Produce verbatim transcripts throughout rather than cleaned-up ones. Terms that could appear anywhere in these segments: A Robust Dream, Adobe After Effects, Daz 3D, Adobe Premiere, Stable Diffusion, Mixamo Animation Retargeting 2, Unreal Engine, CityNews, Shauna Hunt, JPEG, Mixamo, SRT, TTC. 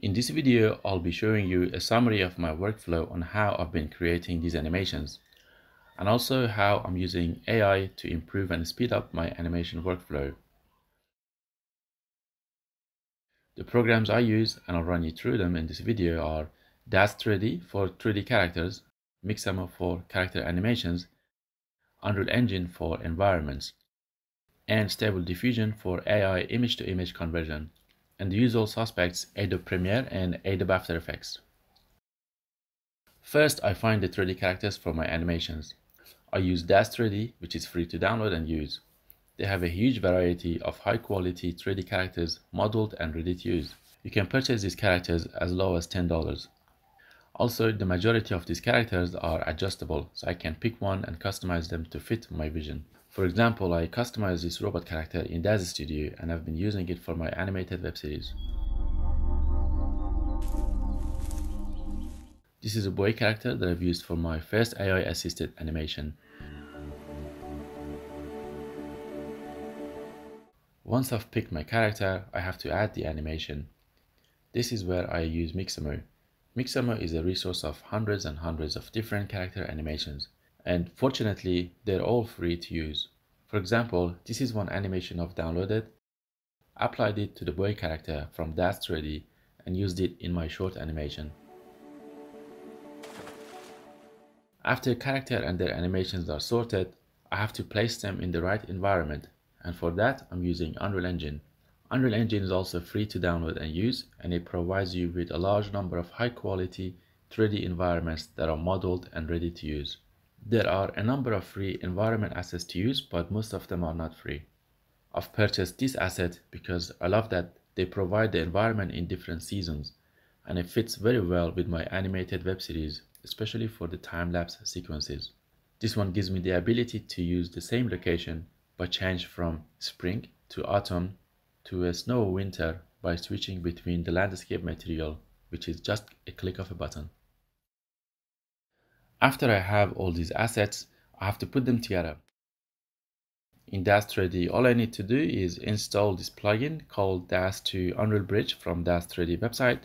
In this video, I'll be showing you a summary of my workflow on how I've been creating these animations, and also how I'm using A I to improve and speed up my animation workflow. The programs I use, and I'll run you through them in this video, are Daz three D for three D characters, Mixamo for character animations, Unreal Engine for environments, and Stable Diffusion for A I image-to-image conversion, and the usual suspects Adobe Premiere and Adobe After Effects. First, I find the three D characters for my animations. I use Daz three D, which is free to download and use. They have a huge variety of high-quality three D characters modeled and ready to use. You can purchase these characters as low as ten dollars. Also, the majority of these characters are adjustable, so I can pick one and customize them to fit my vision. For example, I customized this robot character in Daz Studio, and I've been using it for my animated web series. This is a boy character that I've used for my first A I-assisted animation. Once I've picked my character, I have to add the animation. This is where I use Mixamo. Mixamo is a resource of hundreds and hundreds of different character animations, and fortunately, they're all free to use. For example, this is one animation I've downloaded, applied it to the boy character from Daz three D, and used it in my short animation. After character and their animations are sorted, I have to place them in the right environment, and for that, I'm using Unreal Engine. Unreal Engine is also free to download and use, and it provides you with a large number of high-quality three D environments that are modeled and ready to use. There are a number of free environment assets to use, but most of them are not free. I've purchased this asset because I love that they provide the environment in different seasons, and it fits very well with my animated web series, especially for the time-lapse sequences. This one gives me the ability to use the same location, but change from spring to autumn to a snow winter by switching between the landscape material, which is just a click of a button. After I have all these assets, I have to put them together. In Daz three D, all I need to do is install this plugin called Daz two Unreal Bridge from Daz three D website.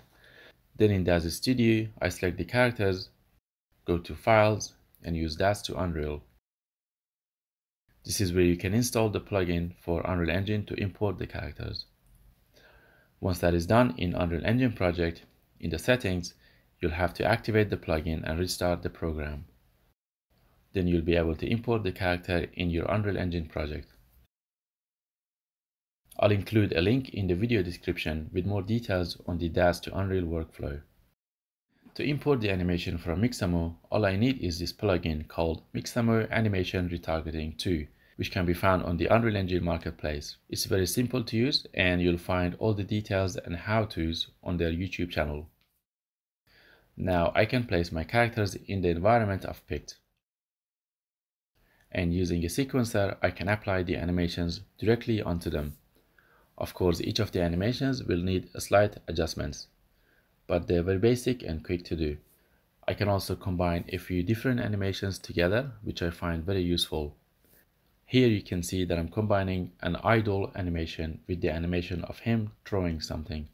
Then in Daz Studio, I select the characters, go to Files, and use Daz two Unreal. This is where you can install the plugin for Unreal Engine to import the characters. Once that is done in Unreal Engine project, in the settings, you'll have to activate the plugin and restart the program. Then you'll be able to import the character in your Unreal Engine project. I'll include a link in the video description with more details on the Daz two Unreal workflow. To import the animation from Mixamo, all I need is this plugin called Mixamo Animation Retargeting two, which can be found on the Unreal Engine Marketplace. It's very simple to use, and you'll find all the details and how-tos on their YouTube channel. Now I can place my characters in the environment I've picked. And using a sequencer, I can apply the animations directly onto them. Of course, each of the animations will need slight adjustments, but they're very basic and quick to do. I can also combine a few different animations together, which I find very useful. Here you can see that I'm combining an idle animation with the animation of him throwing something.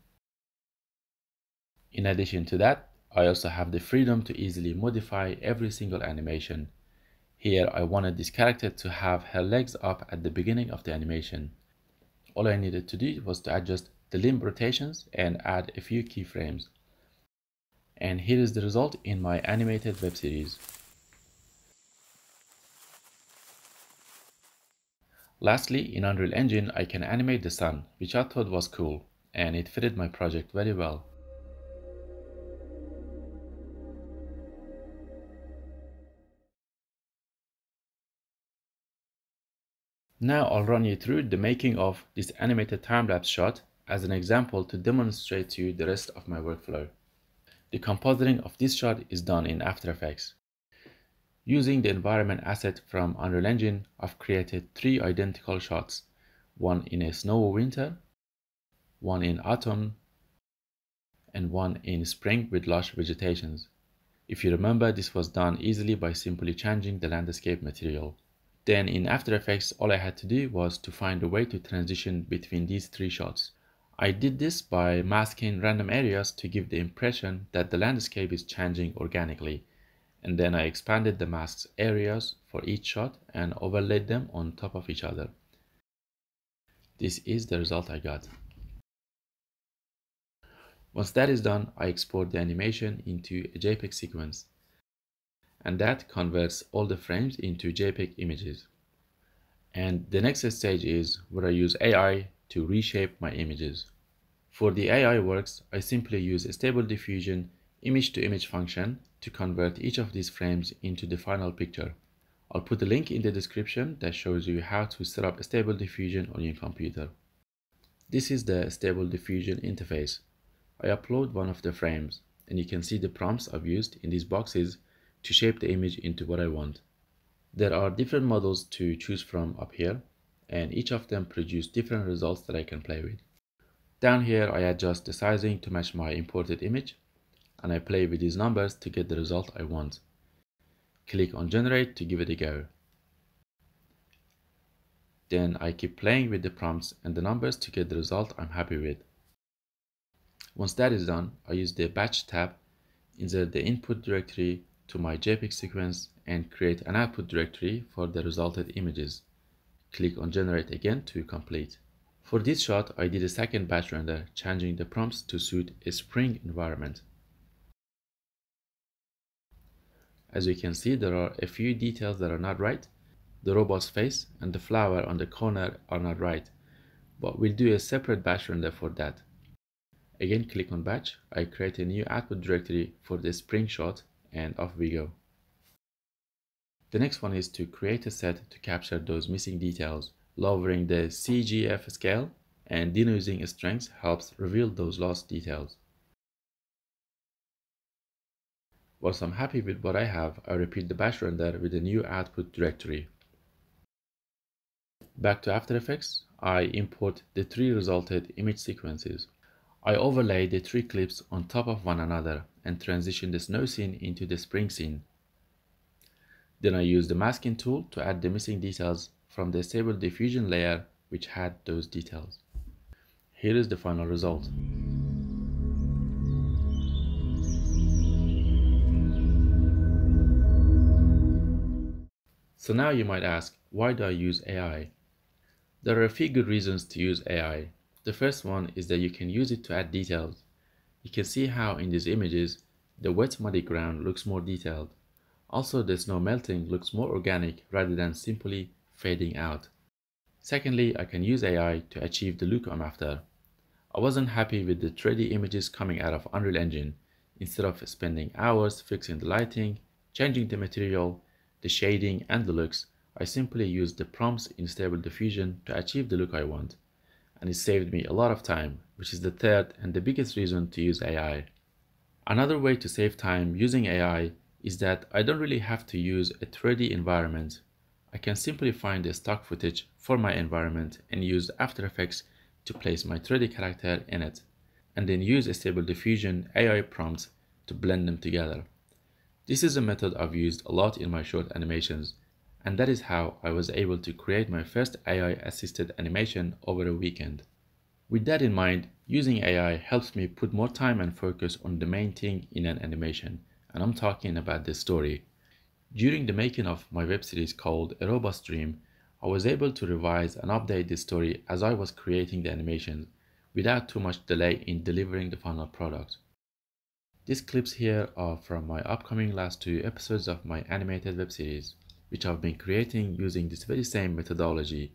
In addition to that, I also have the freedom to easily modify every single animation. Here I wanted this character to have her legs up at the beginning of the animation. All I needed to do was to adjust the limb rotations and add a few keyframes. And here is the result in my animated web series. Lastly, in Unreal Engine I can animate the sun, which I thought was cool, and it fitted my project very well. Now I'll run you through the making of this animated time-lapse shot as an example to demonstrate to you the rest of my workflow. The compositing of this shot is done in After Effects. Using the environment asset from Unreal Engine, I've created three identical shots, one in a snowy winter, one in autumn, and one in spring with lush vegetations. If you remember, this was done easily by simply changing the landscape material. Then in After Effects, all I had to do was to find a way to transition between these three shots. I did this by masking random areas to give the impression that the landscape is changing organically, and then I expanded the mask's areas for each shot and overlaid them on top of each other. This is the result I got. Once that is done, I export the animation into a JPEG sequence, and that converts all the frames into JPEG images. And the next stage is where I use A I to reshape my images. For the A I works, I simply use a Stable Diffusion image-to-image function to convert each of these frames into the final picture. I'll put a link in the description that shows you how to set up a Stable Diffusion on your computer. This is the Stable Diffusion interface. I upload one of the frames, and you can see the prompts I've used in these boxes to shape the image into what I want. There are different models to choose from up here, and each of them produce different results that I can play with. Down here, I adjust the sizing to match my imported image, and I play with these numbers to get the result I want. Click on Generate to give it a go. Then I keep playing with the prompts and the numbers to get the result I'm happy with. Once that is done, I use the Batch tab, insert the input directory to my JPEG sequence, and create an output directory for the resulted images. Click on Generate again to complete. For this shot, I did a second batch render, changing the prompts to suit a spring environment. As you can see, there are a few details that are not right. The robot's face and the flower on the corner are not right, but we'll do a separate batch render for that. Again, click on Batch, I create a new output directory for the spring shot, and off we go. The next one is to create a set to capture those missing details. Lowering the C G F scale and denoising strengths helps reveal those lost details. Once I'm happy with what I have, I repeat the batch render with a new output directory. Back to After Effects, I import the three resulted image sequences. I overlay the three clips on top of one another and transition the snow scene into the spring scene. Then I use the masking tool to add the missing details from the Stable Diffusion layer which had those details. Here is the final result. So now you might ask, why do I use A I? There are a few good reasons to use A I. The first one is that you can use it to add details. You can see how in these images, the wet muddy ground looks more detailed. Also, the snow melting looks more organic rather than simply fading out. Secondly, I can use A I to achieve the look I'm after. I wasn't happy with the three D images coming out of Unreal Engine. Instead of spending hours fixing the lighting, changing the material, the shading and the looks, I simply used the prompts in Stable Diffusion to achieve the look I want. And it saved me a lot of time, which is the third and the biggest reason to use A I. Another way to save time using A I is that I don't really have to use a three D environment. I can simply find the stock footage for my environment and use After Effects to place my three D character in it, and then use a Stable Diffusion A I prompts to blend them together. This is a method I've used a lot in my short animations, and that is how I was able to create my first A I-assisted animation over a weekend. With that in mind, using A I helps me put more time and focus on the main thing in an animation. And I'm talking about the story. During the making of my web series called A Robust Dream, I was able to revise and update the story as I was creating the animations without too much delay in delivering the final product. These clips here are from my upcoming last two episodes of my animated web series, which I've been creating using this very same methodology.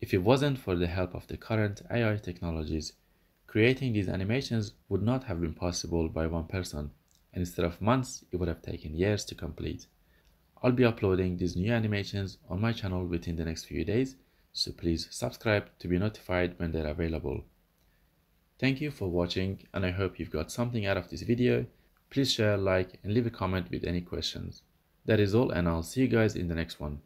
If it wasn't for the help of the current A I technologies, creating these animations would not have been possible by one person. And instead of months, it would have taken years to complete. I'll be uploading these new animations on my channel within the next few days, so please subscribe to be notified when they're available. Thank you for watching, and I hope you've got something out of this video. Please share, like, and leave a comment with any questions. That is all, and I'll see you guys in the next one.